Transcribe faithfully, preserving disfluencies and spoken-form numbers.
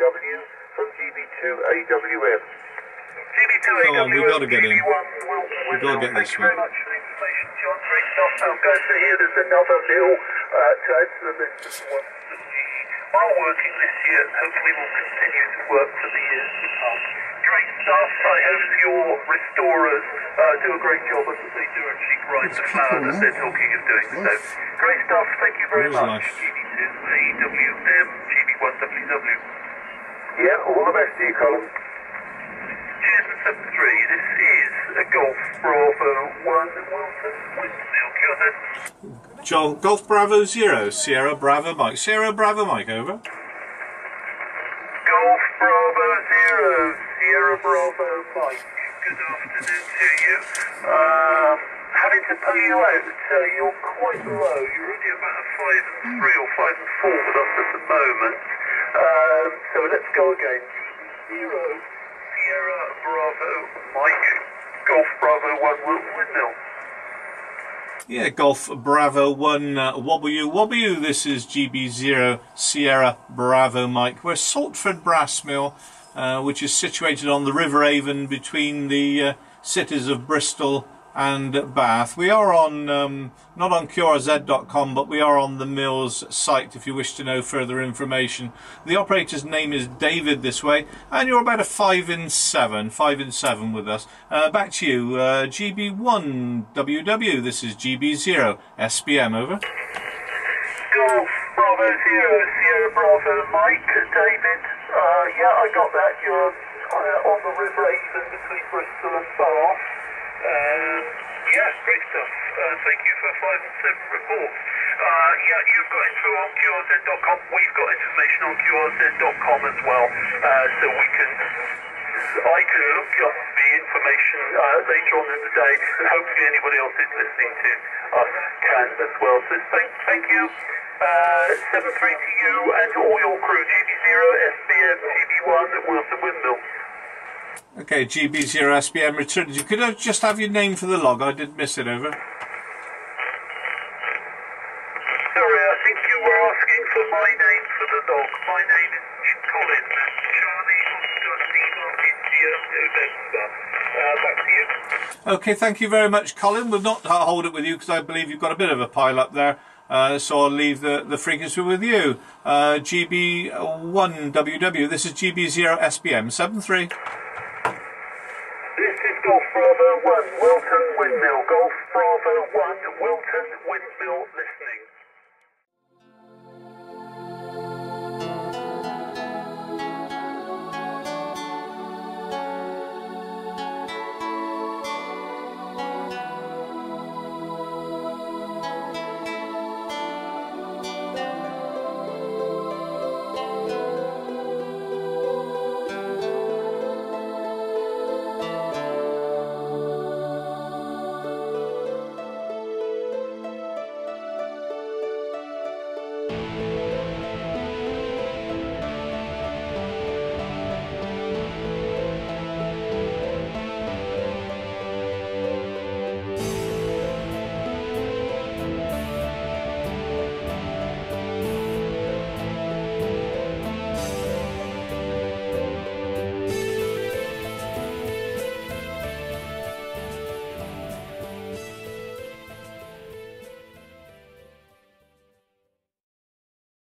B one W from G B two A W M. G B two A W M, on, we've got to get in. We've got to get this one. Go through here, there's another mill uh, to add to the list of the ones that we are working this year, and hopefully will continue to work for the years to come. Great stuff, I hope your restorers uh, do a great job, as they do actually grind the flour that they're talking of doing. So, great stuff, thank you very much. G B two A W M, G B one W W. Yeah, all the best to you, Colin. Cheers and seven three, this is a Golf Bravo one, Wilton Windmill, Q R Z. Joel, Golf Bravo zero, Sierra Bravo Mike. Sierra Bravo Mike, over. Golf Bravo zero, Sierra Bravo Mike. Good afternoon to you. Um, having to pull you out, so you're quite low. You're only about a five and three or five and four with us at the moment. Um, so let's go again. Zero, Sierra Bravo Mike. Golf Bravo one, Wilton Windmill. Yeah, Golf Bravo one, uh, W W. This is G B zero, Sierra Bravo Mike. We're Saltford Brass Mill, uh, which is situated on the River Avon between the uh, cities of Bristol and Bath. We are on, um, not on Q R Z dot com, but we are on the mill's site if you wish to know further information. The operator's name is David this way, and you're about a five in seven, five in seven with us. Uh, back to you, uh, G B one W W, this is G B zero S B M, over. Golf Bravo zero, Sierra Bravo Mike, David, uh, yeah, I got that, you're uh, on the River Avon between Bristol and Bath. Um, yeah, great stuff. Uh, thank you for five and seven reports. Uh, yeah, you've got info on Q R Z dot com. We've got information on Q R Z dot com as well, uh, so we can. I can look up the information uh, later on in the day, and hopefully anybody else who's listening to us can as well. So thank, thank you. Uh, seven three to you and all your crew. G B zero S B M, G B one at Wilton Windmill. Okay, G B zero S B M returns. You could have just have your name for the log. I did miss it, over. Sorry, I think you were asking for my name for the log. My name is Colin, Charlie Oscar Lima India November. Uh, back to you. Okay, thank you very much, Colin. We'll not hold it with you because I believe you've got a bit of a pile up there. Uh, so I'll leave the, the frequency with you. Uh, G B one W W, this is G B zero S B M, seven three. This is Golf Bravo one, Wilton Windmill. Golf Bravo one, Wilton Windmill.